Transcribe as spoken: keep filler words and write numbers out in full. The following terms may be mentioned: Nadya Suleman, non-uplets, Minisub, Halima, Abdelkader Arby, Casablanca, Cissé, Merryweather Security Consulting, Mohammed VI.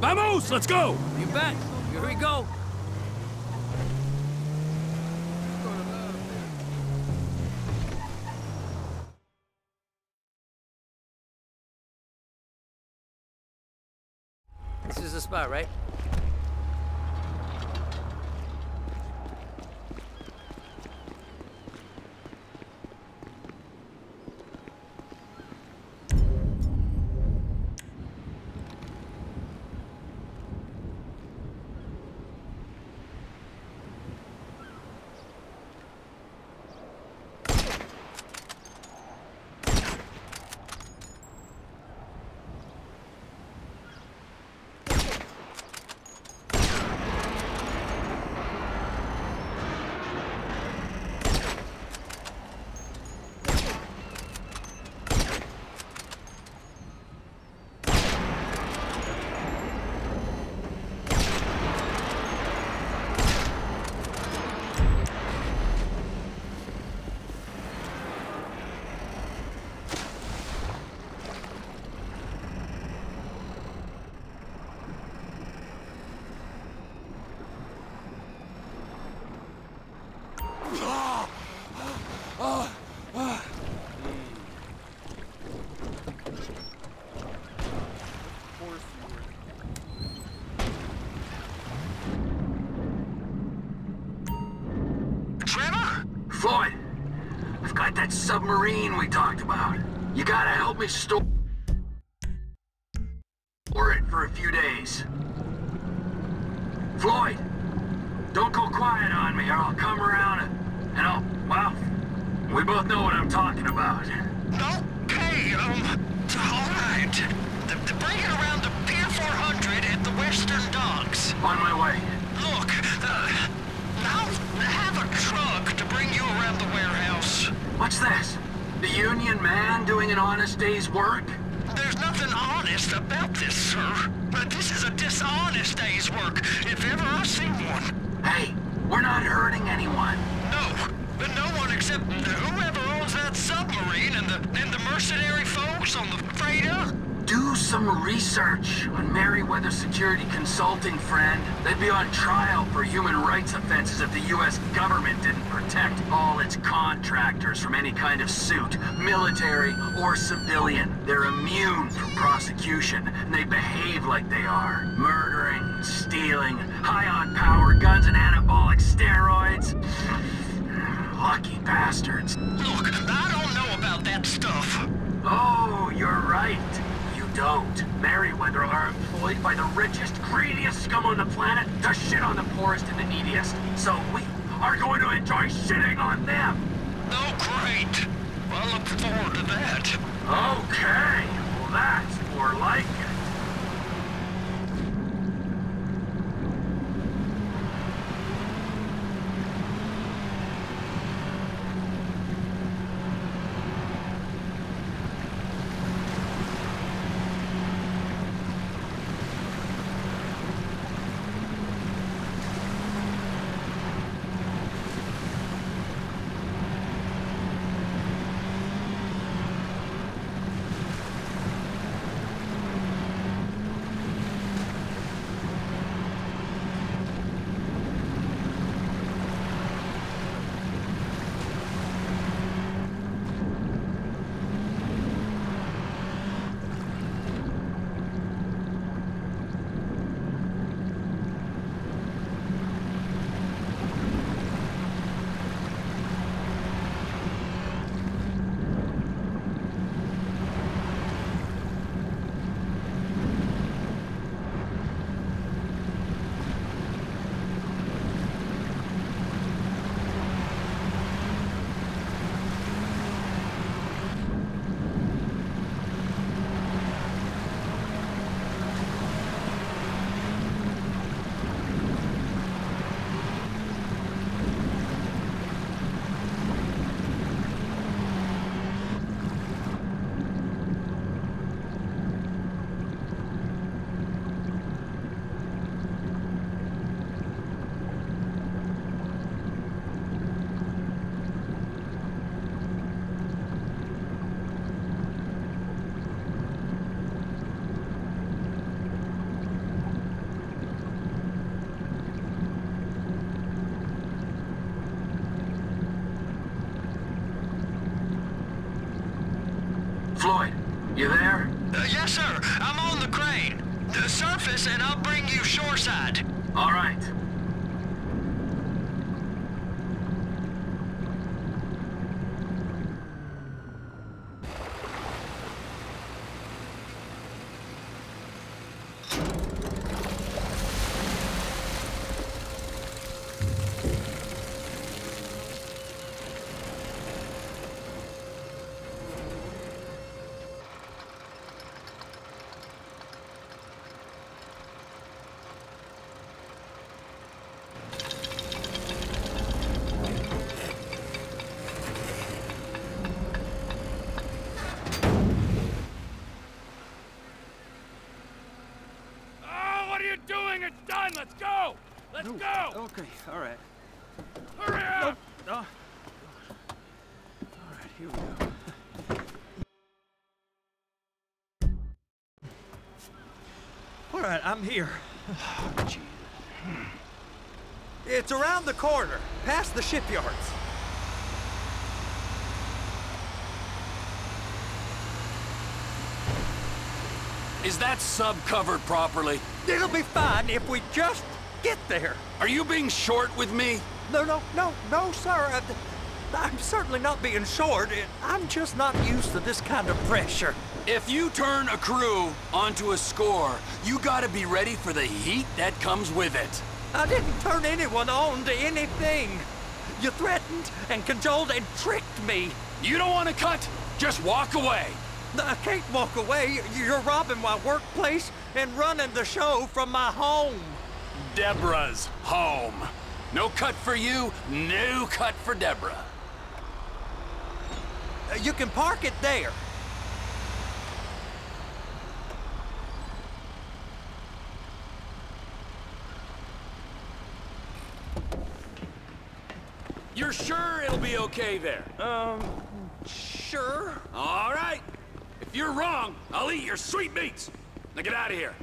Vamos! Let's go! You bet. Here we go. This is the spot, right? That submarine we talked about. You gotta help me store it for a few days. Floyd, don't go quiet on me or I'll come around and I'll, well, we both know what I'm talking about. Okay, um, all right. Bring it around to Pier four hundred at the Western Docks. On my way. Look, uh, I'll have a truck to bring you around the warehouse. What's this? The union man doing an honest day's work? There's nothing honest about this, sir. But this is a dishonest day's work, if ever I've seen one. Hey, we're not hurting anyone. No, but no one except whoever owns that submarine and the, and the mercenary folks on the freighter. Do some research on Merryweather Security Consulting, friend. They'd be on trial for human rights offenses if the U S government didn't protect all its contractors from any kind of suit, military or civilian. They're immune from prosecution, and they behave like they are. Murdering, stealing, high on power guns and anabolic steroids. Lucky bastards. Look, I don't know about that stuff. Oh, you're right. Don't. Merryweather are employed by the richest, greediest scum on the planet to shit on the poorest and the neediest. So we are going to enjoy shitting on them. Oh, great. I look forward to that. Okay. Well, that's more like it. Uh, yes, sir. I'm on the crane. Uh, surface, and I'll bring you shoreside. All right. Let's go! Let's no. go! Okay, all right. Hurry up! No. No. All right, here we go. All right, I'm here. Oh, geez. It's around the corner, past the shipyards. Is that sub covered properly? It'll be fine if we just get there. Are you being short with me? No, no, no, no, sir. I, I'm certainly not being short. I'm just not used to this kind of pressure. If you turn a crew onto a score, you gotta be ready for the heat that comes with it. I didn't turn anyone on to anything. You threatened and cajoled and tricked me. You don't want to cut? Just walk away. I can't walk away. You're robbing my workplace and running the show from my home. Deborah's home. No cut for you, no cut for Deborah. Uh, you can park it there. You're sure it'll be okay there? Um, sure. All right. If you're wrong, I'll eat your sweet meats. Now get out of here.